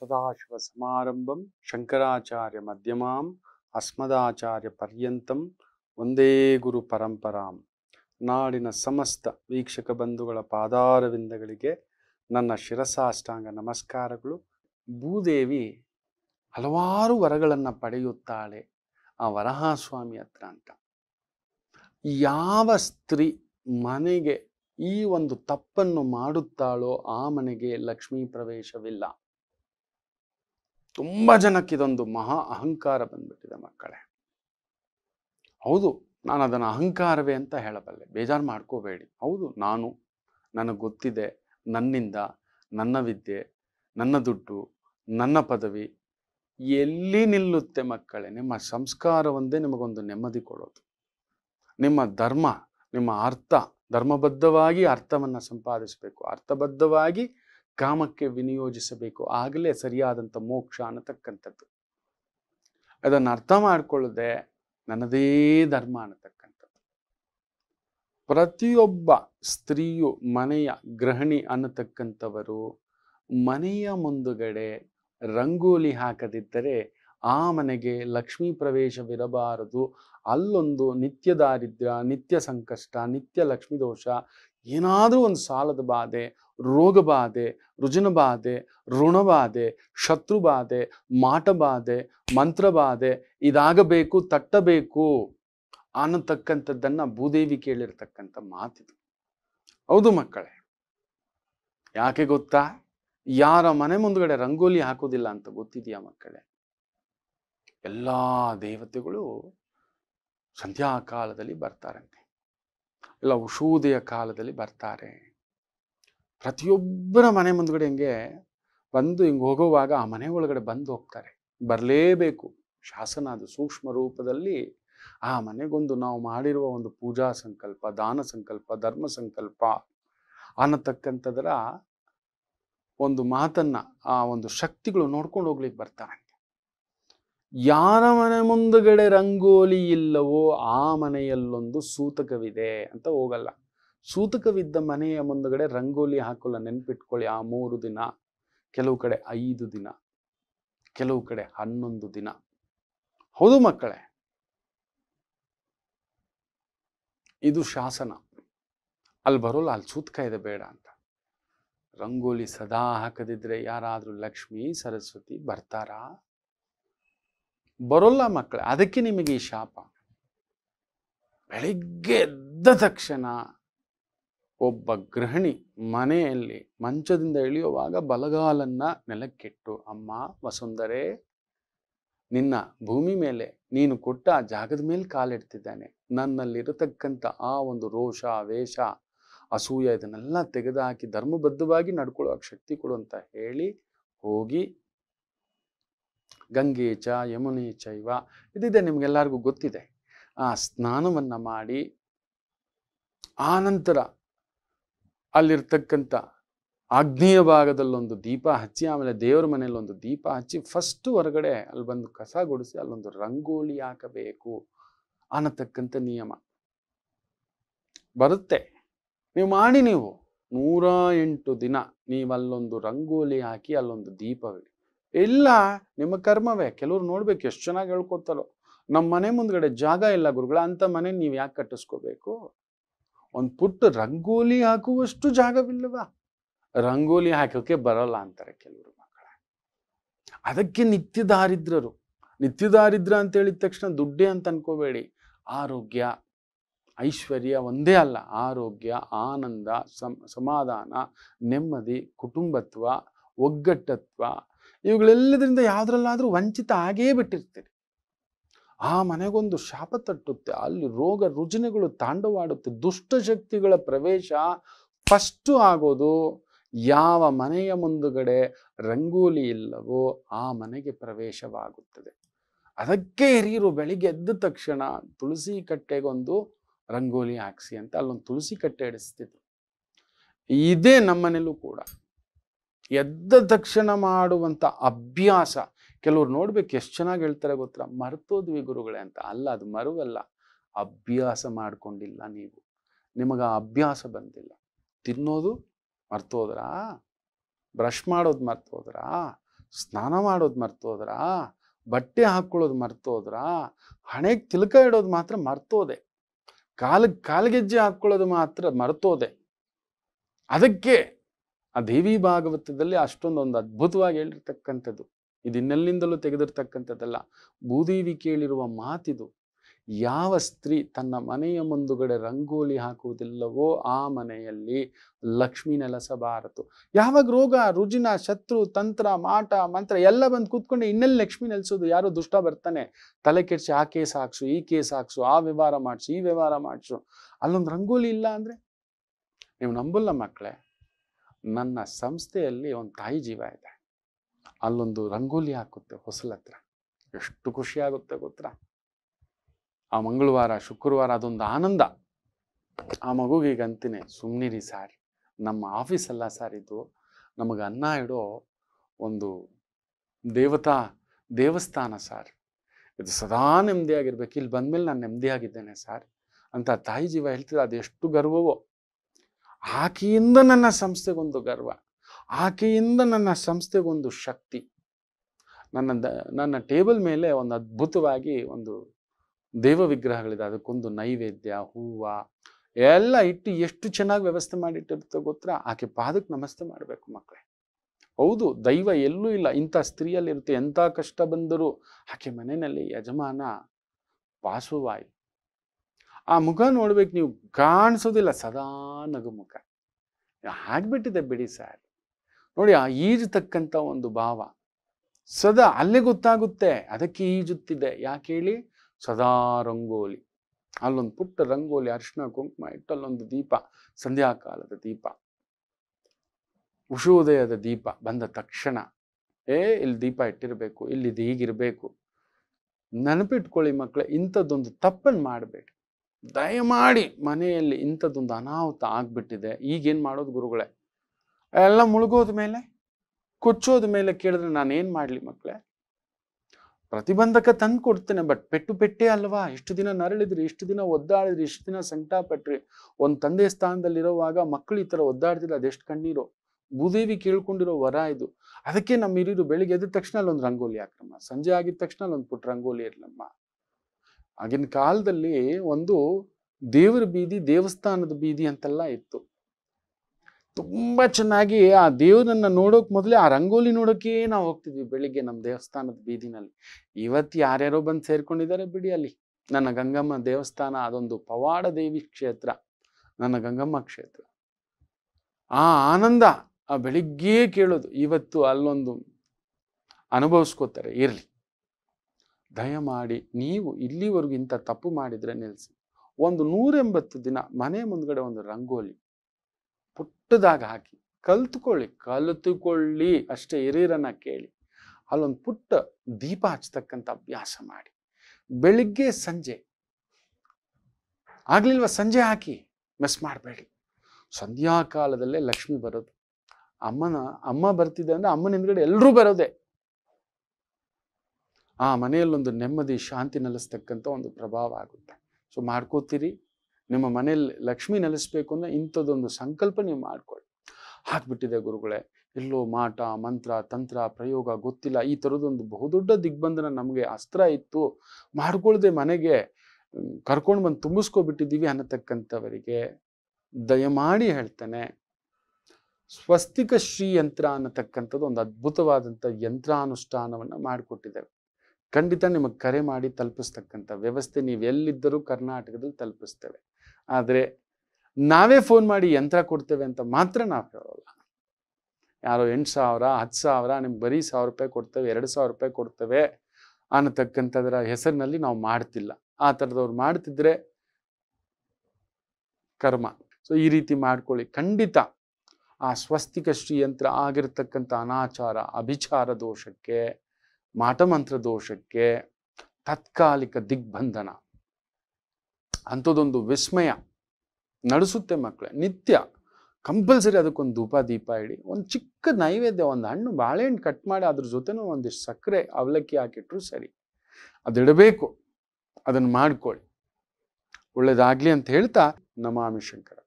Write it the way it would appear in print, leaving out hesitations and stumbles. सदाशिव समारंभम शंकराचार्य मध्यमाम अस्मदाचार्य पर्यंतम वंदे गुरु परंपराम। नाडिन समस्त वीक्षक बंधुಗಳ ಪಾದಾರವಿಂದಗಳಿಗೆ ನನ್ನ ಶಿರಸಾಷ್ಟಾಂಗ ನಮಸ್ಕಾರಗಳು। ಭೂದೇವಿ ಹಲವಾರು ವರಗಳನ್ನು ಪಡೆಯುತ್ತಾಳೆ ಆ ವರಹಾಸ್ವಾಮಿ ಹತ್ರ ಅಂತ। ಯಾವ ಸ್ತ್ರೀ ಮನೆಗೆ ಈ ಒಂದು ತಪ್ಪನ್ನು ಮಾಡುತ್ತಾಳೋ ಆ ಮನೆಗೆ ಲಕ್ಷ್ಮೀ ಪ್ರವೇಶವಿಲ್ಲ। ತುಂಬಾ ಜನಕ್ಕೆ ಇದೊಂದು ಮಹಾ ಅಹಂಕಾರ ಬಂದ್ಬಿಟ್ಟಿದೆ ಮಕ್ಕಳೇ। ಹೌದು, ನಾನು ಅದನ್ನು ಅಹಂಕಾರವೇ ಅಂತ ಹೇಳಬಲ್ಲೆ, ಬೇಜಾರು ಮಾಡ್ಕೋಬೇಡಿ। ಹೌದು, ನನಗೆ ಗೊತ್ತಿದೆ, ನನ್ನಿಂದ, ನನ್ನ ವಿದ್ಯೆ, ನನ್ನ ದುಡ್ಡು, ನನ್ನ ಪದವಿ ಎಲ್ಲಿ ನಿಲ್ಲುತ್ತೆ ಮಕ್ಕಳೇ? ನಿಮ್ಮ ಸಂಸ್ಕಾರವೊಂದೇ ನಿಮಗೊಂದು ನೆಮ್ಮದಿ ಕೊಡೋದು, ನಿಮ್ಮ ಧರ್ಮ, ನಿಮ್ಮ ಅರ್ಥ. ಧರ್ಮಬದ್ಧವಾಗಿ ಅರ್ಥವನ್ನು ಸಂಪಾದಿಸಬೇಕು, ಅರ್ಥಬದ್ಧವಾಗಿ ಕಾಮಕ್ಕೆ ವಿನಿಯೋಜಿಸಬೇಕು, ಆಗಲೇ ಸರಿಯಾದಂಥ ಮೋಕ್ಷ ಅನ್ನತಕ್ಕಂಥದ್ದು. ಅದನ್ನು ಅರ್ಥ ಮಾಡಿಕೊಳ್ಳದೆ ನನ್ನದೇ ಧರ್ಮ ಅನ್ನತಕ್ಕಂಥದ್ದು ಪ್ರತಿಯೊಬ್ಬ ಸ್ತ್ರೀಯು ಮನೆಯ ಗೃಹಿಣಿ ಅನ್ನತಕ್ಕಂಥವರು ಮನೆಯ ಮುಂದುಗಡೆ ರಂಗೋಲಿ ಹಾಕದಿದ್ದರೆ ಆ ಮನೆಗೆ ಲಕ್ಷ್ಮೀ ಪ್ರವೇಶವಿರಬಾರದು. ಅಲ್ಲೊಂದು ನಿತ್ಯ ದಾರಿದ್ರ್ಯ, ನಿತ್ಯ ಸಂಕಷ್ಟ, ನಿತ್ಯ ಲಕ್ಷ್ಮೀ ದೋಷ, ಏನಾದರೂ ಒಂದು ಸಾಲದ ಬಾಧೆ, ರೋಗ ಬಾಧೆ, ರುಜಿನ ಬಾಧೆ, ಋಣಬಾಧೆ, ಶತ್ರು ಬಾಧೆ, ಮಾಟಬಾಧೆ, ಮಂತ್ರಬಾಧೆ, ಇದಾಗಬೇಕು, ತಟ್ಟಬೇಕು ಅನ್ನತಕ್ಕಂಥದ್ದನ್ನು ಭೂದೇವಿ ಕೇಳಿರ್ತಕ್ಕಂಥ ಮಾತಿದು. ಹೌದು ಮಕ್ಕಳೇ, ಯಾಕೆ ಗೊತ್ತಾ? ಯಾರ ಮನೆ ಮುಂದ್ಗಡೆ ರಂಗೋಲಿ ಹಾಕೋದಿಲ್ಲ ಅಂತ ಗೊತ್ತಿದೆಯಾ ಮಕ್ಕಳೇ? ಎಲ್ಲ ದೇವತೆಗಳು ಸಂಧ್ಯಾಕಾಲದಲ್ಲಿ ಬರ್ತಾರಂತೆ, ಇಲ್ಲ ಉಷೂದೆಯ ಕಾಲದಲ್ಲಿ ಬರ್ತಾರೆ. ಪ್ರತಿಯೊಬ್ಬರ ಮನೆ ಮುಂದ್ಗಡೆ ಹಿಂಗೆ ಬಂದು ಹಿಂಗೆ ಹೋಗುವಾಗ ಆ ಮನೆ ಒಳಗಡೆ ಬಂದು ಹೋಗ್ತಾರೆ, ಬರಲೇಬೇಕು. ಶಾಸನ ಅದು ಸೂಕ್ಷ್ಮ ರೂಪದಲ್ಲಿ ಆ ಮನೆಗೊಂದು ನಾವು ಮಾಡಿರುವ ಒಂದು ಪೂಜಾ ಸಂಕಲ್ಪ, ದಾನ ಸಂಕಲ್ಪ, ಧರ್ಮ ಸಂಕಲ್ಪ ಅನ್ನತಕ್ಕಂಥದರ ಒಂದು ಮಾತನ್ನು ಆ ಒಂದು ಶಕ್ತಿಗಳು ನೋಡ್ಕೊಂಡು ಹೋಗ್ಲಿಕ್ಕೆ ಬರ್ತಾರೆ. ಯಾರ ಮನೆ ಮುಂದುಗಡೆ ರಂಗೋಲಿ ಇಲ್ಲವೋ ಆ ಮನೆಯಲ್ಲೊಂದು ಸೂತಕವಿದೆ ಅಂತ ಹೋಗಲ್ಲ. ಸೂತಕವಿದ್ದ ಮನೆಯ ಮುಂದುಗಡೆ ರಂಗೋಲಿ ಹಾಕಲ್ಲ, ನೆನ್ಪಿಟ್ಕೊಳ್ಳಿ. ಆ 3 ದಿನ, ಕೆಲವು ಕಡೆ 5 ದಿನ, ಕೆಲವು ಕಡೆ 11 ದಿನ. ಹೌದು ಮಕ್ಕಳೇ, ಇದು ಶಾಸನ. ಅಲ್ಲಿ ಬರೋಲ್ಲ, ಅಲ್ಲಿ ಸೂತಕ ಇದೆ, ಬೇಡ ಅಂತ. ರಂಗೋಲಿ ಸದಾ ಹಾಕದಿದ್ರೆ ಯಾರಾದರೂ ಲಕ್ಷ್ಮೀ ಸರಸ್ವತಿ ಬರ್ತಾರಾ? ಬರೋಲ್ಲ ಮಕ್ಕಳೇ. ಅದಕ್ಕೆ ನಿಮಗೆ ಈ ಶಾಪ. ಬೆಳಿಗ್ಗೆ ಎದ್ದ ತಕ್ಷಣ ಒಬ್ಬ ಗೃಹಿಣಿ ಮನೆಯಲ್ಲಿ ಮಂಚದಿಂದ ಇಳಿಯುವಾಗ ಬಲಗಾಲನ್ನು ನೆಲಕ್ಕಿಟ್ಟು, ಅಮ್ಮ ವಸುಂಧರೆ, ನಿನ್ನ ಭೂಮಿ ಮೇಲೆ, ನೀನು ಕೊಟ್ಟ ಆ ಜಾಗದ ಮೇಲೆ ಕಾಲಿಡ್ತಿದ್ದಾನೆ, ನನ್ನಲ್ಲಿರತಕ್ಕಂಥ ಆ ಒಂದು ರೋಷ, ವೇಷ, ಅಸೂಯ ಇದನ್ನೆಲ್ಲ ತೆಗೆದುಹಾಕಿ ಧರ್ಮಬದ್ಧವಾಗಿ ನಡ್ಕೊಳ್ಳೋ ಶಕ್ತಿ ಕೊಡು ಅಂತ ಹೇಳಿ ಹೋಗಿ ಗಂಗೆ ಚ ಯಮುನೆ ಚೈವ ಇದಿದೆ, ನಿಮಗೆಲ್ಲರಿಗೂ ಗೊತ್ತಿದೆ. ಆ ಸ್ನಾನವನ್ನು ಮಾಡಿ ಆನಂತರ ಅಲ್ಲಿರ್ತಕ್ಕಂಥ ಆಗ್ನೇಯ ಭಾಗದಲ್ಲೊಂದು ದೀಪ ಹಚ್ಚಿ, ಆಮೇಲೆ ದೇವರ ಮನೆಯಲ್ಲೊಂದು ದೀಪ ಹಚ್ಚಿ, ಫಸ್ಟ್ ಹೊರಗಡೆ ಅಲ್ಲಿ ಬಂದು ಕಸ ಗುಡಿಸಿ ಅಲ್ಲೊಂದು ರಂಗೋಲಿ ಹಾಕಬೇಕು ಅನ್ನತಕ್ಕಂಥ ನಿಯಮ ಬರುತ್ತೆ. ನೀವು ಮಾಡಿ, ನೀವು 108 ದಿನ ನೀವಲ್ಲೊಂದು ರಂಗೋಲಿ ಹಾಕಿ ಅಲ್ಲೊಂದು ದೀಪವಿಡಿ. ಇಲ್ಲ, ನಿಮ್ಮ ಕರ್ಮವೇ. ಕೆಲವ್ರು ನೋಡ್ಬೇಕು, ಎಷ್ಟು ಚೆನ್ನಾಗಿ ಹೇಳ್ಕೊತಾರೋ, ನಮ್ಮ ಮನೆ ಮುಂದ್ಗಡೆ ಜಾಗ ಇಲ್ಲ ಗುರುಗಳ ಅಂತ ಮನೆ ನೀವು ಯಾಕೆ ಕಟ್ಟಿಸ್ಕೋಬೇಕು? ಒಂದು ಪುಟ್ಟ ರಂಗೋಲಿ ಹಾಕುವಷ್ಟು ಜಾಗವಿಲ್ಲವಾ? ರಂಗೋಲಿ ಹಾಕೋಕೆ ಬರೋಲ್ಲ ಅಂತಾರೆ ಕೆಲವರು ಮಕ್ಕಳ. ಅದಕ್ಕೆ ನಿತ್ಯ ದಾರಿದ್ರರು. ನಿತ್ಯ ದಾರಿದ್ರ ಅಂತ ಹೇಳಿದ ತಕ್ಷಣ ದುಡ್ಡೇ ಅಂತ ಅನ್ಕೋಬೇಡಿ. ಆರೋಗ್ಯ, ಐಶ್ವರ್ಯ ಒಂದೇ ಅಲ್ಲ, ಆರೋಗ್ಯ, ಆನಂದ, ಸಮಾಧಾನ, ನೆಮ್ಮದಿ, ಕುಟುಂಬತ್ವ, ಒಗ್ಗಟ್ಟತ್ವ, ಇವುಗಳೆಲ್ಲದರಿಂದ ಯಾವುದ್ರಲ್ಲಾದರೂ ವಂಚಿತ ಆಗೇ ಬಿಟ್ಟಿರ್ತೀರಿ. ಆ ಮನೆಗೊಂದು ಶಾಪ ತಟ್ಟುತ್ತೆ, ಅಲ್ಲಿ ರೋಗ ರುಜಿನಗಳು ತಾಂಡವಾಡುತ್ತೆ, ದುಷ್ಟಶಕ್ತಿಗಳ ಪ್ರವೇಶ ಫಸ್ಟು ಆಗೋದು. ಯಾವ ಮನೆಯ ಮುಂದುಗಡೆ ರಂಗೋಲಿ ಇಲ್ಲವೋ ಆ ಮನೆಗೆ ಪ್ರವೇಶವಾಗುತ್ತದೆ. ಅದಕ್ಕೆ ಹಿರಿಯರು ಬೆಳಿಗ್ಗೆ ಎದ್ದ ತಕ್ಷಣ ತುಳಸಿ ಕಟ್ಟೆಗೊಂದು ರಂಗೋಲಿ ಹಾಕ್ಸಿ ಅಂತ ಅಲ್ಲೊಂದು ತುಳಸಿ ಕಟ್ಟೆ ಇಡಿಸ್ತಿದ್ರು. ಇದೇ ನಮ್ಮನೇಲೂ ಕೂಡ ಎದ್ದ ತಕ್ಷಣ ಮಾಡುವಂಥ ಅಭ್ಯಾಸ. ಕೆಲವ್ರು ನೋಡ್ಬೇಕು, ಎಷ್ಟು ಚೆನ್ನಾಗಿ ಹೇಳ್ತಾರೆ ಗೊತ್ತಾ, ಮರ್ತೋದ್ವಿ ಗುರುಗಳೇ ಅಂತ. ಅಲ್ಲ, ಅದು ಮರುವಲ್ಲ, ಅಭ್ಯಾಸ ಮಾಡಿಕೊಂಡಿಲ್ಲ ನೀವು, ನಿಮಗೆ ಆ ಅಭ್ಯಾಸ ಬಂದಿಲ್ಲ. ತಿನ್ನೋದು ಮರ್ತೋದ್ರಾ? ಬ್ರಷ್ ಮಾಡೋದು ಮರ್ತೋದ್ರಾ? ಸ್ನಾನ ಮಾಡೋದು ಮರ್ತೋದ್ರಾ, ಬಟ್ಟೆ ಹಾಕೊಳ್ಳೋದು ಮರ್ತೋದ್ರಾ, ಹಣೆಗೆ ತಿಲಕ ಇಡೋದು ಮಾತ್ರ ಮರ್ತೋದೆ, ಕಾಲ್ಗೆಜ್ಜೆ ಹಾಕೊಳ್ಳೋದು ಮಾತ್ರ ಮರ್ತೋದೆ. ಅದಕ್ಕೆ ಆ ದೇವಿ ಭಾಗವತದಲ್ಲಿ ಅಷ್ಟೊಂದೊಂದು ಅದ್ಭುತವಾಗಿ ಹೇಳಿರ್ತಕ್ಕಂಥದ್ದು ಇದನ್ನೆಲ್ಲಿಂದಲೂ ತೆಗೆದಿರ್ತಕ್ಕಂಥದ್ದಲ್ಲ. ಭೂದೇವಿ ಕೇಳಿರುವ ಮಾತಿದು, ಯಾವ ಸ್ತ್ರೀ ತನ್ನ ಮನೆಯ ಮುಂದುಗಡೆ ರಂಗೋಲಿ ಹಾಕುವುದಿಲ್ಲವೋ ಆ ಮನೆಯಲ್ಲಿ ಲಕ್ಷ್ಮೀ ನೆಲೆಸಬಾರದು. ಯಾವಾಗ ರೋಗ ರುಜಿನ ಶತ್ರು ತಂತ್ರ ಮಾಟ ಮಂತ್ರ ಎಲ್ಲ ಬಂದು ಕೂತ್ಕೊಂಡು ಇನ್ನೆಲ್ಲಿ ಲಕ್ಷ್ಮೀ ನೆಲೆಸೋದು? ಯಾರೋ ದುಷ್ಟ ಬರ್ತಾನೆ, ತಲೆ ಕೆಡಿಸಿ ಆ ಕೇಸ್ ಹಾಕ್ಸು, ಈ ಕೇಸ್ ಹಾಕ್ಸು, ಆ ವ್ಯವಹಾರ ಮಾಡಿಸು, ಈ ವ್ಯವಹಾರ ಮಾಡಿಸು. ಅಲ್ಲೊಂದು ರಂಗೋಲಿ ಇಲ್ಲ ಅಂದರೆ ನೀವು ನಂಬಲ್ಲ ಮಕ್ಕಳೇ. ನನ್ನ ಸಂಸ್ಥೆಯಲ್ಲಿ ಒಂದು ತಾಯಿ ಜೀವ ಇದೆ, ಅಲ್ಲೊಂದು ರಂಗೋಲಿ ಹಾಕುತ್ತೆ ಹೊಸಲತ್ರ. ಎಷ್ಟು ಖುಷಿಯಾಗುತ್ತೆ ಗೊತ್ತಾ? ಆ ಮಂಗಳವಾರ ಶುಕ್ರವಾರ ಅದೊಂದು ಆನಂದ. ಆ ಮಗುಗೀಗಂತೀನಿ, ಸುಮ್ಮನಿರಿ ಸಾರ್, ನಮ್ಮ ಆಫೀಸಲ್ಲ ಸಾರ್ ಇದು, ನಮಗೆ ಅನ್ನ ಇಡೋ ಒಂದು ದೇವತಾ ದೇವಸ್ಥಾನ ಸಾರ್, ಇದು ಸದಾ ನೆಮ್ಮದಿಯಾಗಿರ್ಬೇಕು, ಇಲ್ಲಿ ಬಂದಮೇಲೆ ನಾನು ನೆಮ್ಮದಿಯಾಗಿದ್ದೇನೆ ಸಾರ್ ಅಂತ ತಾಯಿ ಜೀವ ಹೇಳ್ತಿದ್ರು. ಅದೆಷ್ಟು ಗರ್ವವೋ! ಆಕೆಯಿಂದ ನನ್ನ ಸಂಸ್ಥೆಗೊಂದು ಗರ್ವ, ಆಕೆಯಿಂದ ನನ್ನ ಸಂಸ್ಥೆಗೊಂದು ಶಕ್ತಿ. ನನ್ನ ಟೇಬಲ್ ಮೇಲೆ ಒಂದು ಅದ್ಭುತವಾಗಿ ಒಂದು ದೇವ ವಿಗ್ರಹಗಳಿದೆ, ಅದಕ್ಕೊಂದು ನೈವೇದ್ಯ ಹೂವು ಎಲ್ಲ ಇಟ್ಟು ಎಷ್ಟು ಚೆನ್ನಾಗಿ ವ್ಯವಸ್ಥೆ ಮಾಡಿಟ್ಟಿರುತ್ತೆ ಗೊತ್ತಾ? ಆಕೆ ಪಾದಕ್ಕೆ ನಮಸ್ತೆ ಮಾಡಬೇಕು ಮಕ್ಕಳೇ. ಹೌದು, ದೈವ ಎಲ್ಲೂ ಇಲ್ಲ, ಇಂಥ ಸ್ತ್ರೀಯಲ್ಲಿರುತ್ತೆ. ಎಂಥ ಕಷ್ಟ ಬಂದರೂ ಆಕೆ ಮನೆಯಲ್ಲಿ ಯಜಮಾನ ಪಾರ್ಶ್ವವಾಯು. ಆ ಮುಖ ನೋಡ್ಬೇಕು ನೀವು, ಕಾಣಿಸೋದಿಲ್ಲ, ಸದಾ ನಗು ಮುಖ. ಆಗ್ಬಿಟ್ಟಿದೆ ಬಿಡಿ ಸರ್ ನೋಡಿ, ಆ ಈಜತಕ್ಕಂಥ ಒಂದು ಭಾವ ಸದಾ ಅಲ್ಲೇ ಗೊತ್ತಾಗುತ್ತೆ ಅದಕ್ಕೆ ಈಜುತ್ತಿದೆ. ಯಾಕೆ ಹೇಳಿ? ಸದಾ ರಂಗೋಲಿ, ಅಲ್ಲೊಂದು ಪುಟ್ಟ ರಂಗೋಲಿ, ಅರಿಶಿನ ಕುಂಕುಮ ಇಟ್ಟು ಅಲ್ಲೊಂದು ದೀಪ, ಸಂಧ್ಯಾಕಾಲದ ದೀಪ, ಉಷೋದಯದ ದೀಪ ಬಂದ ತಕ್ಷಣ ಇಲ್ಲಿ ದೀಪ ಇಟ್ಟಿರಬೇಕು, ಇಲ್ಲಿ ಇದು ಹೀಗಿರಬೇಕು. ನೆನಪಿಟ್ಕೊಳ್ಳಿ ಮಕ್ಕಳೇ, ಇಂಥದ್ದೊಂದು ತಪ್ಪನ್ನು ಮಾಡಬೇಡಿ ದಯಮಾಡಿ. ಮನೆಯಲ್ಲಿ ಇಂಥದ್ದೊಂದು ಅನಾಹುತ ಆಗ್ಬಿಟ್ಟಿದೆ, ಈಗೇನು ಮಾಡೋದು ಗುರುಗಳೇ? ಎಲ್ಲ ಮುಳುಗೋದ ಮೇಲೆ ಕೊಚ್ಚೋದ ಮೇಲೆ ಕೇಳಿದ್ರೆ ನಾನೇನು ಮಾಡಲಿ ಮಕ್ಕಳೇ? ಪ್ರತಿಬಂಧಕ ತಂದು ಕೊಡ್ತೇನೆ, ಬಟ್ ಪೆಟ್ಟು ಪೆಟ್ಟೆ ಅಲ್ವಾ? ಇಷ್ಟು ದಿನ ನರಳಿದ್ರಿ, ಇಷ್ಟು ದಿನ ಒದ್ದಾಡಿದ್ರಿ, ಇಷ್ಟು ದಿನ ಸಂಕಟಪಟ್ರಿ. ಒಂದು ತಂದೆ ಸ್ಥಾನದಲ್ಲಿರುವಾಗ ಮಕ್ಕಳು ಈ ಥರ ಒದ್ದಾಡ್ತಿಲ್ಲ, ಅದೆಷ್ಟು ಕಣ್ಣೀರೋ! ಭೂದೇವಿ ಕೇಳ್ಕೊಂಡಿರೋ ವರ ಇದು. ಅದಕ್ಕೆ ನಮ್ಮ ಹಿರಿಯರು ಬೆಳಿಗ್ಗೆ ಎದ್ದ ತಕ್ಷಣ ಅಲ್ಲೊಂದು ರಂಗೋಲಿ ಹಾಕ್ರಮ್ಮ, ಸಂಜೆ ಆಗಿದ ತಕ್ಷಣ ಅಲ್ಲೊಂದು ಪುಟ್ಟ ರಂಗೋಲಿ ಇರಲಮ್ಮ. ಆಗಿನ ಕಾಲದಲ್ಲಿ ಒಂದು ದೇವರ ಬೀದಿ, ದೇವಸ್ಥಾನದ ಬೀದಿ ಅಂತೆಲ್ಲ ಇತ್ತು. ತುಂಬ ಚೆನ್ನಾಗಿ ಆ ದೇವರನ್ನ ನೋಡೋಕೆ ಮೊದಲೇ ಆ ರಂಗೋಲಿ ನೋಡೋಕೆ ನಾವು ಹೋಗ್ತಿದ್ವಿ ಬೆಳಿಗ್ಗೆ ನಮ್ಮ ದೇವಸ್ಥಾನದ ಬೀದಿನಲ್ಲಿ. ಇವತ್ತು ಯಾರ್ಯಾರೋ ಬಂದು ಸೇರ್ಕೊಂಡಿದ್ದಾರೆ ಬಿಡಿ. ಅಲ್ಲಿ ನನ್ನ ಗಂಗಮ್ಮ ದೇವಸ್ಥಾನ, ಅದೊಂದು ಪವಾಡ ದೇವಿ ಕ್ಷೇತ್ರ, ನನ್ನ ಗಂಗಮ್ಮ ಕ್ಷೇತ್ರ. ಆ ಆನಂದ ಆ ಬೆಳಿಗ್ಗೆ ಕೇಳೋದು ಇವತ್ತು ಅಲ್ಲೊಂದು ಅನುಭವಿಸ್ಕೋತಾರೆ. ಇರಲಿ, ದಯಮಾಡಿ ನೀವು ಇಲ್ಲಿವರೆಗೂ ಇಂಥ ತಪ್ಪು ಮಾಡಿದರೆ ನಿಲ್ಲಿಸಿ. ಒಂದು 180 ದಿನ ಮನೆ ಮುಂದ್ಗಡೆ ಒಂದು ರಂಗೋಲಿ ಪುಟ್ಟದಾಗ ಹಾಕಿ ಕಲ್ತುಕೊಳ್ಳಿ ಅಷ್ಟೇ. ಹಿರಿಯರನ್ನ ಕೇಳಿ ಅಲ್ಲೊಂದು ಪುಟ್ಟ ದೀಪ ಹಚ್ಚತಕ್ಕಂಥ ಅಭ್ಯಾಸ ಮಾಡಿ ಬೆಳಿಗ್ಗೆ ಸಂಜೆ. ಆಗ್ಲಿಲ್ವ ಸಂಜೆ ಹಾಕಿ, ಮಿಸ್ ಮಾಡಬೇಡಿ. ಸಂಧ್ಯಾಕಾಲದಲ್ಲೇ ಲಕ್ಷ್ಮಿ ಬರೋದು. ಅಮ್ಮ ಬರ್ತಿದೆ ಅಂದ್ರೆ ಅಮ್ಮನ ಹಿಂದ್ಗಡೆ ಎಲ್ಲರೂ ಬರೋದೆ. ಆ ಮನೆಯಲ್ಲೊಂದು ನೆಮ್ಮದಿ ಶಾಂತಿ ನೆಲೆಸ್ತಕ್ಕಂಥ ಒಂದು ಪ್ರಭಾವ ಆಗುತ್ತೆ. ಸೊ ಮಾಡ್ಕೋತೀರಿ. ನಿಮ್ಮ ಮನೆಯಲ್ಲಿ ಲಕ್ಷ್ಮಿ ನೆಲೆಸಬೇಕು ಅಂದರೆ ಇಂಥದ್ದೊಂದು ಸಂಕಲ್ಪ ನೀವು ಮಾಡಿಕೊಳ್ಳಿ. ಹಾಕ್ಬಿಟ್ಟಿದೆ ಗುರುಗಳೇ, ಎಲ್ಲೋ ಮಾಟ ಮಂತ್ರ ತಂತ್ರ ಪ್ರಯೋಗ ಗೊತ್ತಿಲ್ಲ, ಈ ಥರದೊಂದು ಬಹುದೊಡ್ಡ ದಿಗ್ಬಂಧನ ನಮಗೆ ಅಸ್ತ್ರ ಇತ್ತು, ಮಾಡ್ಕೊಳ್ಳದೆ ಮನೆಗೆ ಕರ್ಕೊಂಡು ಬಂದು ತುಂಬಿಸ್ಕೊಬಿಟ್ಟಿದ್ದೀವಿ ಅನ್ನತಕ್ಕಂಥವರಿಗೆ ದಯಮಾಡಿ ಹೇಳ್ತಾನೆ, ಸ್ವಸ್ತಿಕ ಶ್ರೀಯಂತ್ರ ಅನ್ನತಕ್ಕಂಥದ್ದು ಒಂದು ಅದ್ಭುತವಾದಂಥ ಯಂತ್ರಾನುಷ್ಠಾನವನ್ನು ಮಾಡಿಕೊಟ್ಟಿದ್ದೇವೆ. ಖಂಡಿತ ನಿಮಗೆ ಕರೆ ಮಾಡಿ ತಲುಪಿಸ್ತಕ್ಕಂಥ ವ್ಯವಸ್ಥೆ ನೀವೆಲ್ಲಿದ್ದರೂ ಕರ್ನಾಟಕದಲ್ಲಿ ತಲುಪಿಸ್ತೇವೆ. ಆದರೆ ನಾವೇ ಫೋನ್ ಮಾಡಿ ಯಂತ್ರ ಕೊಡ್ತೇವೆ ಅಂತ ಮಾತ್ರ ನಾವು ಹೇಳೋಲ್ಲ. ಯಾರೋ 8,000 10,000 ನಿಮ್ಗೆ ಬರೀ ₹1,000 ಕೊಡ್ತೇವೆ, ₹2,000 ಕೊಡ್ತೇವೆ ಅನ್ನತಕ್ಕಂಥದ್ರ ಹೆಸರಿನಲ್ಲಿ ನಾವು ಮಾಡ್ತಿಲ್ಲ. ಆ ಥರದವ್ರು ಮಾಡ್ತಿದ್ರೆ ಕರ್ಮ. ಸೊ ಈ ರೀತಿ ಮಾಡ್ಕೊಳ್ಳಿ. ಖಂಡಿತ ಆ ಸ್ವಸ್ತಿಕ ಶ್ರೀಯಂತ್ರ ಆಗಿರ್ತಕ್ಕಂಥ ಅನಾಚಾರ ಅಭಿಚಾರ ದೋಷಕ್ಕೆ, ಮಾಟಮಂತ್ರ ದೋಷಕ್ಕೆ ತಾತ್ಕಾಲಿಕ ದಿಗ್ಬಂಧನ ಅಂಥದ್ದೊಂದು ವಿಸ್ಮಯ ನಡೆಸುತ್ತೆ ಮಕ್ಕಳೇ. ನಿತ್ಯ ಕಂಪಲ್ಸರಿ ಅದಕ್ಕೊಂದು ದೀಪ ಇಡಿ. ಒಂದು ಚಿಕ್ಕ ನೈವೇದ್ಯ, ಒಂದು ಹಣ್ಣು, ಬಾಳೆಹಣ್ಣು ಕಟ್ ಮಾಡಿ ಅದ್ರ ಜೊತೆನೂ ಒಂದಿಷ್ಟು ಸಕ್ಕರೆ ಅವಲಕ್ಕಿ ಹಾಕಿಟ್ರು ಸರಿ, ಅದಿಡಬೇಕು. ಅದನ್ನು ಮಾಡ್ಕೊಳ್ಳಿ. ಒಳ್ಳೆಯದಾಗಲಿ ಅಂತ ಹೇಳ್ತಾ ನಮಾಮಿ ಶಂಕರ.